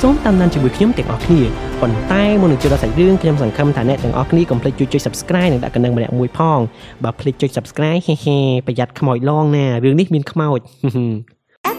ส้มตามนั้นจะบุกขย่มแต่งออกนี่ប៉ុន្តែមុននឹងចូលដល់សាច់រឿងខ្ញុំសង្ឃឹមថាអ្នកទាំងអស់គ្នាកុំភ្លេចជួយ Subscribe និងដាក់កណ្ដឹងម្នាក់មួយផងបើ ភ្លេច Subscribe ហេប្រយ័ត្នខ្មោចឡងណារឿងនេះមានខ្មោច App 192 ត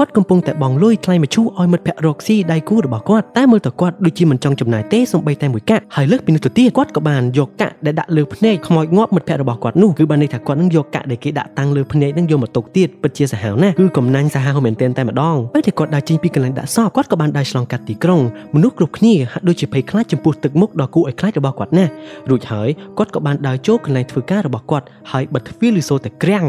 គាត់កំពុងតែបងលុយថ្លៃមឈូសឲ្យមិត្តភក្តិរកស៊ីដៃគូរបស់គាត់តែមើលតែគាត់ដូចជាមិនចង់ចំណាយទេសូម្បីតែមួយកាក់ហើយលើកពីនោះទៅទៀតគាត់ក៏បានយកកាក់ដែលដាក់លើភ្នែកខ្មោចងាប់មិត្តភក្តិរបស់គាត់នោះគឺបានន័យថាគាត់នឹងយកកាក់ដែលគេដាក់តាំងលើភ្នែកនឹងយកមកទុកទៀតពិតជាសាហាវណាស់គឺកំណាញ់សាហាវមែនទែនតែម្ដងពេលតែគាត់ដើរចេញពីកន្លែងដាក់សពគាត់ក៏បានដើរចូលកន្លែងធ្វើការរបស់គាត់ហើយបិទទ្វារលីសូតែក្រាំង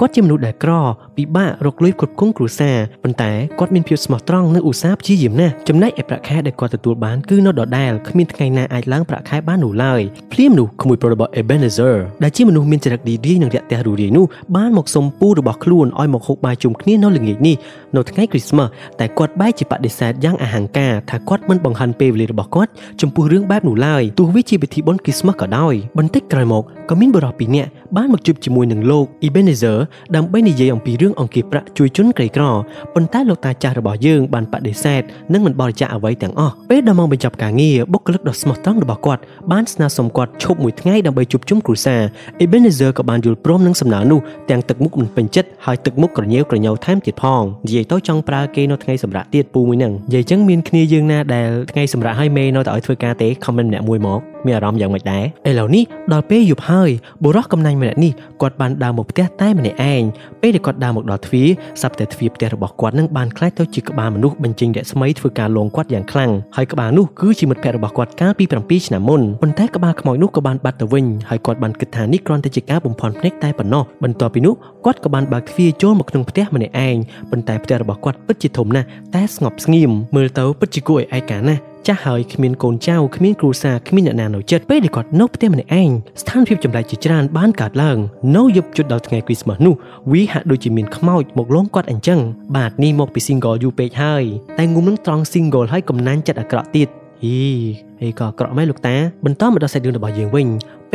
គាត់ជាមនុស្សដែលក្រពិបាករកលុយគ្រប់គ្រងគ្រួសារប៉ុន្តែគាត់មានភាពស្មោះត្រង់និងឧស្សាហ៍ព្យាយាមណាស់ចំណែកឯប្រាក់ខែដែលគាត់ទទួលបានគឺនៅដដែលគ្មានថ្ងៃណាអាចឡើងប្រាក់ខែបាននោះឡើយភ្លាមនោះក្មួយប្រុសរបស់ Ebenezer ដែលជាមនុស្សមានចរិតឌីឌីនិងរាក់ទះរួរាយនោះបានមកសុំពូរបស់ខ្លួនឲ្យមកហូបបាយជុំគ្នានៅល្ងាចនេះនៅថ្ងៃ Christmas តែគាត់បែរជាបដិសេធយ៉ាងអហង្ការថាគាត់មិនបង្ហាញពេលវេលារបស់គាត់ចំពោះរឿងបែបនោះឡើយទោះវាជាពិធីបុណ្យ Christmas ក៏ដោយបន្តិចក្រោយមកក៏មានបុរសពីរនាក់បានមកជួបជាមួយនឹងលោក Ebenezer ដើម្បីនិយាយអំពីរឿងអង្គាសប្រាក់ជួយកជន់ក្រីក្រប៉ុន្តែលោកតាចាស់របស់យើងបានបដិសេធនិងមិនបរិច្ចាគអ្វីទាំងអស់ពេលដល់ម៉ោងបញ្ចប់ការងារបុគ្គលិកដ៏ស្មោះត្រង់របស់គាត់បានស្នើសុំគាត់ឈប់មួយថ្ងៃដើម្បីជួបជុំគ្រួសារ Ebenezer ក៏បានយល់ព្រមនឹងសំណើនោះទាំងទឹកមុខមិនពេញចិត្តហើយទឹកមុខក៏ញ៉េវក្រញ៉ោវថែមទៀតផងនិយាយទៅចង់ប្រើគេនៅថ្ងៃសម្រាប់ទៀតពូមួយនឹងនិយាយចឹងមានគ្នាយើងណាដែលថ្ងៃសម្រាប់ហើយមេនៅតែឲ្យធ្វើការទេខមមិនម្នាក់មួយមកមានអារម្មណ៍យ៉ាងម៉េចដែរឥឡូវនេះដល់ពេលយប់ហើយបុរសកំណាញ់ម្នាក់នេះគាត់បានដើរមកផ្ទះតែម្នាក់ឯងពេលដែលគាត់ដើរមកដល់ទ្វារសັບតែទ្វារផ្ទះរបស់គាត់នឹងបានខ្លាចទៅជាក្បាលមនុស្សបញ្ចេញរស្មីធ្វើការលងគាត់យ៉ាងខ្លាំងហើយក្បាលនោះគឺជាមត្តភក្តិរបស់គាត់កាន់ពី 7 ឆ្នាំមុនប៉ុន្តែក្បាលខ្មោចនោះក៏បានបាត់ទៅវិញហើយគាត់បានគិតថានេះគ្រាន់តែជាការបំផន់ភ្នែកតែប៉ុណ្ណោះបន្ទាប់ពីនោះគាត់ក៏បានបើកទ្វារចូលមកក្នុងផ្ទះម្នាក់ឯងប៉ុន្តែផ្ទះរបស់គាត់ពិតជាធំណាស់តែស្ងប់ស្ងៀមមើលទៅពិតជាគួរឲ្យឯកាណាស់ចាស់ហើយគ្មាន កូនចៅគ្មានគ្រួសារគ្មានអ្នកណានៅចិត្តពេលដែលគាត់នៅផ្ទះម្នាក់ឯងស្ថានភាពចម្លែកជាច្រើនបានកើតឡើងនៅយប់ជិតដល់ថ្ងៃ Christmas នោះវាហាក់ដូចជាមានខ្មោចមកលងគាត់អញ្ចឹងបាទនេះមកពី Single យូរពេកហើយតែងុំនឹងត្រង់ Single ហើយកំណាញ់ចិត្តអាក្រក់ទៀតអីក៏អាក្រក់មែនលោកតាបន្តមកដល់សាច់រឿងរបស់យើងវិញ ព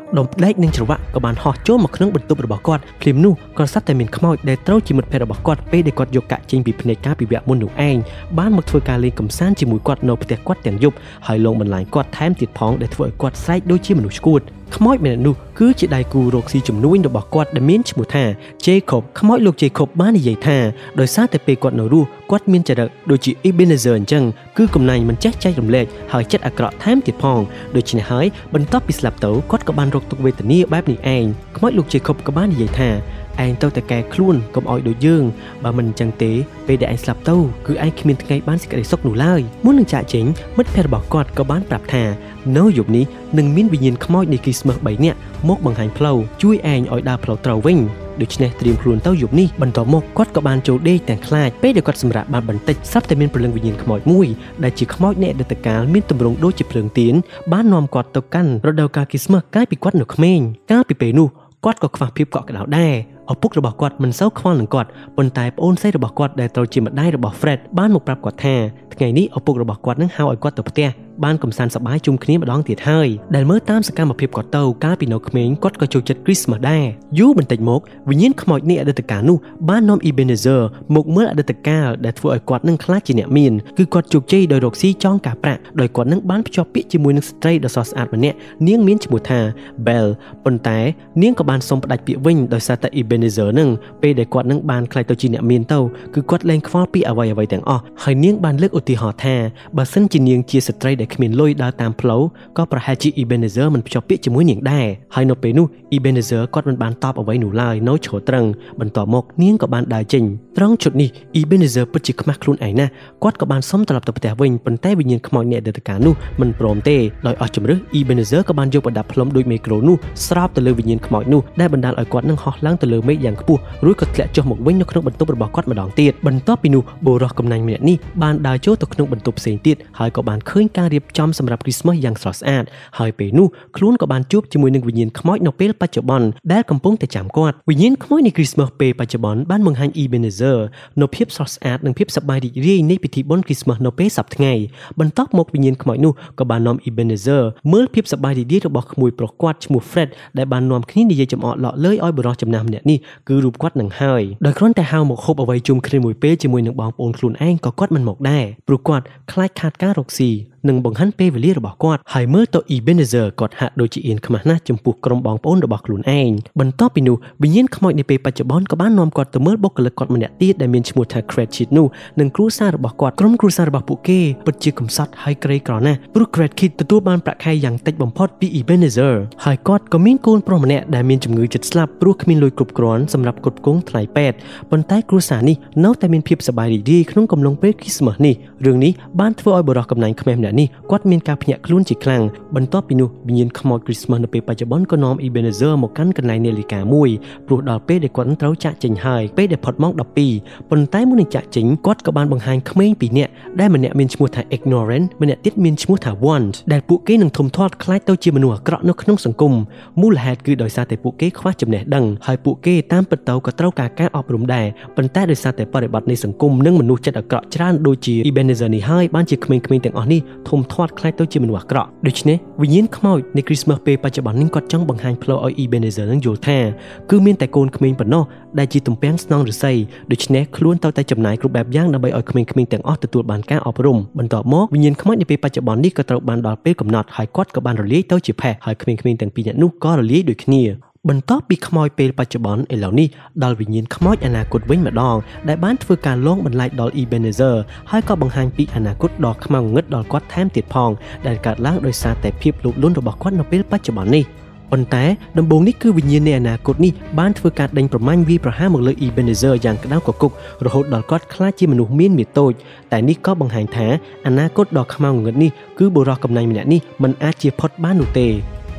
ដុំផ្លែកនឹងច្រវាក់ក៏បានហោះចូលមកក្នុងបន្ទប់របស់គាត់ភ្លាមនោះ ខ្មោចម្នាក់នោះគឺជាដៃគូរកស៊ីជំនួយរបស់គាត់ដែលមានឈ្មោះថា Jacob ខ្មោចលោក Jacob បាននិយាយថាដោយសារតែពេលគាត់នៅរស់គាត់មានចរិតដូចជា Ebenezer អញ្ចឹងគឺកំណាញ់មិនចេះចែករំលែកហើយចិត្តអាក្រក់ថែមទៀតផងដូច្នេះហើយបន្ទាប់ពីស្លាប់ទៅគាត់ក៏បានរកទុក្ខវេទនាបែបនេះឯងខ្មោចលោក Jacob ក៏បាននិយាយថា ឯងទៅតែកែខ្លួនកុំឲ្យដូចយើងបើមិនចឹងទេពេលដែលឯងស្លាប់ទៅគឺឯងគ្មានថ្ងៃបានសេចក្ដីសុខនោះឡើយមុននឹងចាក់ចេញមិត្តភក្តិរបស់គាត់ក៏បានប្រាប់ថានៅយប់នេះនឹងមានវិញ្ញាណខ្មោចនៃ គ្រីស្មាស់បែបនេះមកបង្ហាញផ្លូវជួយឯងឲ្យដើរផ្លូវត្រូវវិញដូច្នេះត្រៀមខ្លួនទៅយប់នេះបន្តមកគាត់ក៏បានចូលដេកទាំងខ្លាចពេលដែលគាត់សម្រាប់បានបន្តិចសັບតែមានព្រលឹងវិញ្ញាណខ្មោចមួយដែលជាខ្មោចអ្នកដតកាលមានទម្រង់ដូចជាភ្លើងទៀនបាននាំគាត់ទៅកាន់រដូវកាលគ្រីស្មាស់កាលពីគាត់នៅក្មេងកាលពីពេលនោះគាត់ក៏ខ្វះភាពកក់ក្ដៅដែរ អស់រយៈពេល เอาปุ๊กระบอกกอดมันเศร้าคลอนหลังกอดบนตายโอนไส้ระบอกกอดได้ตัวจีมันได้ระบอกเฟรดบ้านหมกปรับกอดแท้ทั้งไงนี้เอาปุ๊กระบอกกอดนั่งหาวไอ้กอดตัวเตี้ยบ้านกำซันสบายจุ่มคนี้มาดองเตียดให้แต่เมื่อตามสกัดมาเพียบกอดเต้าก้าปีนอกเมงกอดก็จูจัดคริสมาได้ยูมันติดหมกวิญญาณขมอยเนี่ยเดือดตะการนู่บ้านน้องอีเบเนเซอร์หมกเมื่อเดือดตะการแต่ทัวไอ้กอดนั่งคลาจีเนียมินคือกอดจูจี้โดยดอกซีจ้องกาแปะโดยกอดนั่งบ้านพิจพิจิมวยนั่งสเตรย์ดอกซอสอาดมันเนี่ยเนียงมินจมูกทาเบลปนแต่เนียงกับบานสมประดับปีวิ่งโดยซาตาอีเบเนเซอร์นั่งไปได้กอดนั่งบานใครตัวจีเนียมินเต้าคือกอดแรงคว้าปีเอาไว้แต่งอ้อให้เนียงบานเลือกอุติหอแท้บัดซึ่งจีเนียงเชียสเตรย์ได้ขมิ้นลอยดาวตามเพลาก็ประหารจีอีเบเนเซอร์มันพิจพิจิมวยอย่างได้ให้นอเปนูอีเบเนเซอร์กอดมันบานตอบเอาไว้หนูลายน้อยโฉตรังบรรต่อหมกเนียงกับบานได้จริงตรงจุดนี้อีเบเนเซอร์ปจิกมาคลุนไอนะกอดกับบานส้มตลับตัวแต่วิ่งปนแต่วิญญาณขมอยเนี่ยเดือดตะการนู่มันโปรมเต้ลอยออกจมรึอีเบเนเซอร์กับบานโยกประดับพลมโดยเมโครนู่สราบตะลือวิญญาณขมอยนู่ได้บรรดาลอยกอดนั่งหอล้างตะลือไม่อย่างกระปูรู้กระเตะจมหมกวิ่งนกขนมบรรทุกประบอกกอดมาดองเตียดบรรทุกปีนูโบรอกกำนันเมียนี่บานดาวโจตะขนมบรรทุกเสียงเตียดหายกับบานเคยการเรียบจำสำหรับคริสต์มาสอย่างสอดแอบหายไปนู่คลุ้นกับบานจูบจมวยหนึ่งวิญญาณขมอยนกเปลปัจจุบันได้กำปงแต่จามกอดวิญญาณขมอยในคริสต์มาสเปปัจจุบันบ้านเมืองฮันอีเบเนเซอร์นกเพียบสอดแอบหนึ่งเพียบสบายดีเรียในพิธีบนคริสต์มาสนกเปสับไงบรรทุกหมกวิญญาณขมอยนู่กับบานนอมอีเบเนเซอร์เมื่อเพียบสบายดีระบอกขมวยปลอกกวาดจมูกเฟรดได้บานนอมคนี้ในใจจำออดหล่อเลื่อยอ้อยบรอจำนำเนี่ยนี่คือรูปกวาดหนังหายโดยครั้นแต่หาวหมกคบเอาไว้จุ่มครีมมวยเป้จมวยหนังบางปนคลุนแองก็กวาดมันหมกได้ปลุกกวาดคล้ายขาดก้ารกซีหนึ่งบังคันเปวิลี่ระบอกกอดไฮเมอร์ตัวอีเบเนเซอร์กอดหัดโดยจีเอ็นขมาหน้าจมปูกกรมบองป้นระบอกลุนแองบรรทอปินูวิญญาณขมอยในเปปัจจุบันกับบ้านนอมกอดตัวเมื่อบกกระกอดมันเนี่ยตีดได้เมียนชมูทาเครดชิดนู่หนึ่งครูซาระบอกกอดกรมครูซาระบอกปุเก้ปัจจิกมซัดไฮเกรกรอนะปลุกเครดคิดตัวบ้านประคายอย่างเต็มบ่มพอดปีอีเบเนเซอร์ไฮกอดก็มินกูนโปรมันเนี่ยได้เมียนจมงือจัดสลับปลุกมินลอยกรุบกรอนสำหรับกดกงไถแปดบนใต้ครูซานี่เน่าแต่เมียนเพียบสบายดีขนมกำลังเป๊ะคิสมานี่เรื่องนี้บ้านทวอยบรอกำนันขมนี่กอดเมียนกาพญาคลุ้นจิคลังบรรทอปินูวิญญาณขมอยคริสต์มาสเปปัจจุบันก็น้อมอีเบเนเซอร์หมกกันกันในเนลิกามุยปลุกดาวเป้ได้กอดนั้นเท้าจ่าจิงหายเป้ได้พอดมองดับปีปนใต้มุนิจ่าจิงกอดกับบานบางไฮเขมรปีเนี่ยได้มันเนี่ยเมียนชมูถาอิกโนเรนมันเนี่ยติดเมียนชมูถาวอนได้ปุกเก้หนังทมทอดคล้ายเต้าจีมนัวเกราะนกขนมสังคมมูลเหตุคือโดยซาแต่ปุกเก้คว้าจำแนกดังหายปุกเก้ตามปิดเต้ากระเต้ากาก้าออกรุมได้ปนใต้โดยซาแต่ปฏิบัติในสังคมนั่งมนุษย์จัดเกราะจานโดยจีอีเบเนเซอร์นี่ให้บ้านจีเขมรเขมรแต่งอ่อนนี่ทมทอดคล้ายเต้าจีมันว่าเกราะโดยฉะนั้นวิญญาณขมอยในคริสต์มาสเปปัจจุบันนิ่งกอดจังบังไฮพลอยอีเบเนเซอร์นั่งอยู่แท้คือเมียนแต่โกนเขมรปนนอได้จีตุ่มแป้งสนองหรือไซโดยฉะนั้นคล้วนเต้าแต่จำหน่ายกรุบแบบย่างนำใบอ่อยเขมรเขมรแต่งอ่อนตัวบานก้าออกรุมบรรดาหมอกวิญญาณขมอยในปัจจุบันนี่กระเต้าบานดอลเป้กำนัดหายกอดกับบานรลีเต้าจีแพหายเขมรเขมรแต่งปีนี้นุ่งก็รลีโดยขี้บรรทอปีขมอยเปรปัจจุบันไอเหล่านี้ดอลวิญญาณขมอยอนาคตเว้นมาดองได้บ้านฟื้นการล่องบรรลัยดอลอีเบเนเซอร์ให้ก็บังหันปีอนาคตดอกขมอยเงิดดอลกอดแทมติดพองได้การล้างโดยซาแต่เพียบลุกล้นระบอกกอดนอเปรปัจจุบันนี้บนแต่ดำบงนี่คือวิญญาณในอนาคตนี่บ้านฟื้นการดังประมาณวีประห้าหมดเลยอีเบเนเซอร์อย่างกระด้างกกุกโรหดดอลกอดคล้ายจีมนุษย์มีนมีโตจแต่นี่ก็บังหันแท้อนาคตดอกขมอยเงิดนี่คือโบราณกำนัยเนี่ยนี่มันอาเจียพดบ้านหนูเต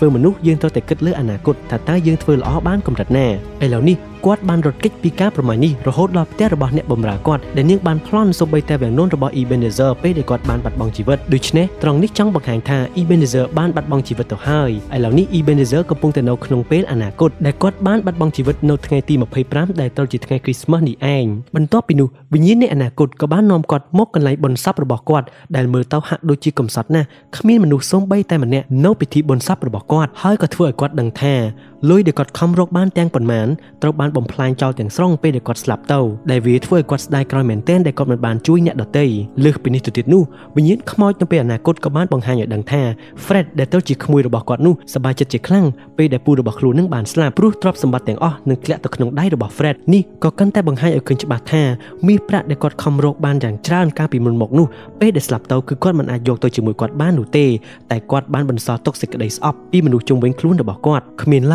พื่อมนุษย์ยื่นต่อแต่เกิดเลืออนาคตถ้าตายื่นเพื่อล้อบ้านกำนัดแน่ไอเหล่านี้กวาดบ้านรถเก็ตปีก้าประมาณนี้เราโหดรอบแต่ระบาดเนี่ยบ่มรากอดแต่เนื่องบ้านพลอนสบใบแต่แบ่งโน่นระบาดอีเบเนเซอร์ไปได้กอดบ้านบัดบองชีวิตโดยเฉพาะตรงนี้จังบังแห่งท่าอีเบเนเซอร์บ้านบัดบองชีวิตต่อให้ไอเหล่านี้อีเบเนเซอร์กำปงแต่เนาขนมเป๊ะอนาคตแต่กอดบ้านบัดบองชีวิตเนาทั้งไงตีมาเพย์พรามแต่ตอนจีทั้งไงคริสต์มาสนี่เองบรรทอปินูวิญญาณในอนาคตกับบ้านนอมกอดมกกันไหลบนซับระบาดกอดแต่มือเต้าหักโดยจีกำสัดน่ะขมิ้นมนุษย์ส่งใบแต่มันเนี่ยเนาปิธีบนซับระบาดกอดให้กอดเพื่อกอดดังแท้ลอยเด็กกอดคำรกบ้านแตงปนแมนเต้าบ้านบ่มพลายเจ้าแต่งซ่องไปเด็กกอดสลับเต้าได้วีถ้วยกอดได้กรอยเหม็นเต้นได้กอดมันบานจุ้ยเนี่ยดอเต้เลือกไปนี่ตุติดนู่วิญญาณขโมยจนไปอนาคตกับบ้านบังหายอย่างดังแท้เฟรดได้เต้าจีขโมยระบอกกอดนู่สบายจัดจีคลั่งไปได้ปูระบอกครูนึ่งบานสลับรู้ทรัพย์สมบัติแต่งอ้อหนึ่งแกะตะขนงได้ระบอกเฟรดนี่ก็กันแต่บังหายเอาคืนฉบับแท้มีพระได้กอดคำรกบ้านอย่างจ้านกาปีมันหมกนู่ไปได้สลับเต้าคือกอดมันอาโยกตัวจีมวยกอดบ้านหนูเต้แต่กอดบ้านบรรซอตกสิกได้ออฟปีมนุษย์จงเว้นคลุ้นระบอกกอดขมิ้นไล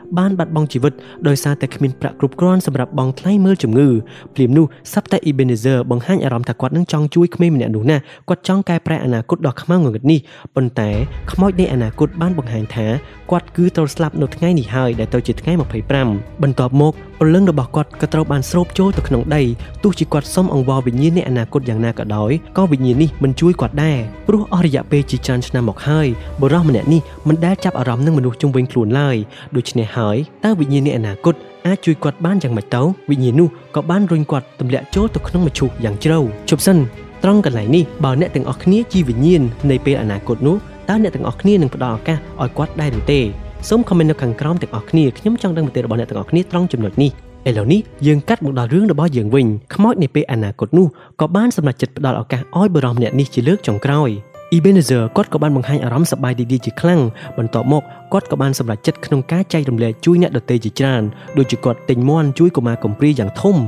ban bạt bong chỉ vật đòi xa tại khmin prạ group gron sầm rập bong thái mơ chủng ngư phim nu sắp tại Ebenezer bong hai nhà rầm thạc quạt nâng trong chuối khmin nè nụ nè quạt trong cai prạ ana cốt đỏ khăm ngược ni bần té khmoi đây ana cốt ban bong hàng thả quạt cứ tàu slap nộp ngay nỉ hơi để tàu chỉ ngay một phẩy pram bần tọp một bần lưng đầu bọc quạt cả tàu bàn sốp trôi từ khổng đầy tu chỉ quạt xóm ông vò bị nhiên nè ana cốt dạng nà cả đói có bị nhiên nỉ mình chuối quạt đe pru oria pe chỉ chăn nằm một hơi bờ rau nè nỉ mình đã chắp ở rầm nâng mình chung quanh cuốn lại đôi chân hỏi ta bị nhiên nè ana cốt ai chui quạt ban chẳng mạch tấu bị nhiên nu có ban run quạt tầm lẹ chốt từ khổng một chục dạng trâu chụp sân trong cái này nỉ bảo nè từng ở khía chi bị nhiên này pe ana cốt nu ta nè từng ở khía nâng đỏ cả ở quạt đai đường tê sớm comment ở khẳng crom từng ở khía nhóm trong đang một tê bảo nè từng ở khía trong chấm nổi nỉ ai lão ní dừng cắt một đào rướng để bao dừng vinh khmoi này pe ana cốt nu có ban sầm lại chật đào ở cả oi bờ rầm nè nỉ chỉ lướt chồng còi Ebenezer cốt có ban bằng hai áo sập bài đi chỉ khăng bần tọp một cốt có ban sập lại chất khung cá chay đồng lệ chui nhặt đợt tê chỉ tràn đôi chỉ cột tình mòn chui của ma cẩm pri dạng thôm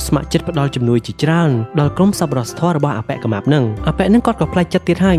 สมัครจัดประดอยจำนวนจีจานดอยกลมสับรสทอดระบาอาแปะกระหม่อมนั่งอาแปะนั่งกอดกับพลายจัดเตี้ยให้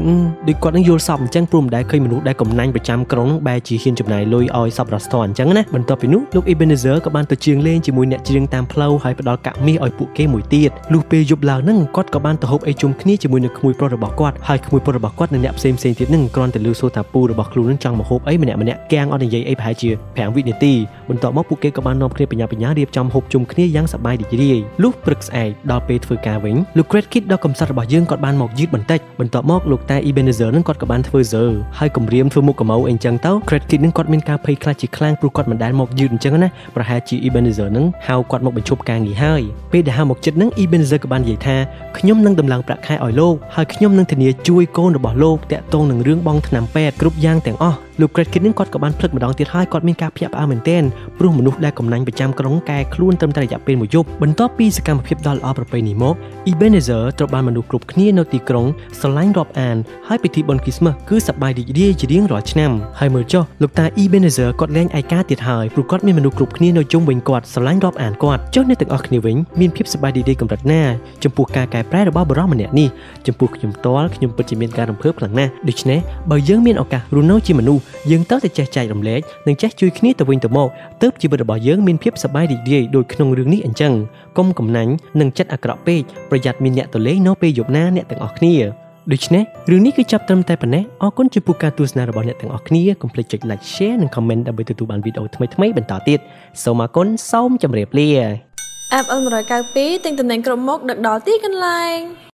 ดูกอดนั่งโยนสอบจังปลุ่มได้เคยมนุษย์ได้กลมนั่งประจำกรงแบจีเขียนจุดไหนลอยออยสับรสทอนจังนะบรรทอไปนุลูกอีเบนเซอร์กับบ้านตัวเชียงเล่นจีมุยเนี่ยจีเรียงตามเพลาให้ประดอยกะมีออยปุเก้หมวยเตี้ยลูกเปยุบลาวนั่งกอดกับบ้านตัวหกไอจุ่มขี้จีมุยเนี่ยขมุยโปรระบากอดให้ขมุยโปรระบากอดเนี่ยเซมเซมเตี้ยนั่งกรอนแต่ลูกโซตาปูระบากครูนั่งจังมาหกไอมันเนี่ยแกงออนใหญ่ไอผายจีแผงวิเนตี้บรรทอมอปุเก้กับบ้านนอมเคลียปัญญาปัญญาเรียบจำหกจุ่มขี้ยังสบายดีจีดีลูกปรึกษาดอเปถือการวิ่งลูกเกรดคิดดอกกำสัดบ่อยื่นกอดบานหมอกยืดบันเต็กบันต่อหมอกลูกตาอีเบนเซอร์นั่งกอดกับบานเฟอร์เซอร์ให้กลมเรียมเฟอร์มุกกับเมาเองจังเต้าเกรดคิดนั่งกอดเมนกาเพย์คลาจิคลางปลุกกอดมันได้หมอกยืดจังนะประหารจีอีเบนเซอร์นั่งหาวกอดหมอกบรรจุการงี่ให้เปย์ได้หาวหมอกจัดนั่งอีเบนเซอร์กับบานใหญ่ท่าขย่มนั่งดำลังประคายอ่อยโลกให้ขย่มนั่งทะเนียช่วยโกนดอกบ่อโลกแต่โต้งหนึ่งเรื่องบองถนำแปดกรุบย่างแต่งอ้อลูกเกรดคิดนั่งกอดกับบานพลึกมาดองตีท้ายกอดเมนกาเพียบอาเหมือนเต้นปลุกมนุษย์ได้กำนันไปจำกระร้องแก่คลุ้นเติมตระหยับเป็นหมวยยุบบันต่อปีสกัมเพียบดอลออประเพณีมกอีเบนเซอร์ตรบานมนุษย์กลุ่มขี้นอติกรงสไลด์รอบแอนให้ไปที่บนคริสต์มาสคือสบายดีดีจีเรียงรอชแนมให้เมื่อเจ้าลูกตาอีเบนเซอร์กอดแรงไอก้าติดหายปลุกกอดมีมนุษย์กลุ่มขี้นอจงเวงกอดสไลด์รอบแอนกอดเจ้าในตึกออกนิวิงมีเพียบสบายดีดีกำลังหน้าจมปูกากายแปรระบาบร้อนมันเนี่ยนี่จมปูขยมต้อขยมปจิเมนการรำเพิบหลังหน้าดิฉันเบย์ยังเมียนออกการูโน่จิมนูยังเต้าแต่ใจใจรำเล็กหนึ่งแจ๊กช่วยขี้ตะวิงตะโมเติบจีบระบายังมีเพียบสบายดีดีโดยขนมเรื่องนี้อันจังก้มกำนันหนึ่งจัดอักระเปย์ประหยัดมีเนี่ยตัวเล็กน้องเปย์หยบหน้าเนี่ยแต่งออกนี่ดูชนะเรื่องนี้คือจับตำแต่ปะเนี่ยออกคนจะพูดการตัวสนารบอลเนี่ยแต่งออกนี่คอมเพล็กซ์ไลค์แชร์หนึ่งคอมเมนต์เอาไปตัวตัวบานวิดีโอทำไมเป็นต่อติดสมาคนส้มจำเรียบเรียแอปอันรอยกาปีติงตำแหน่งกรมมกดักดอตี้กันไลน์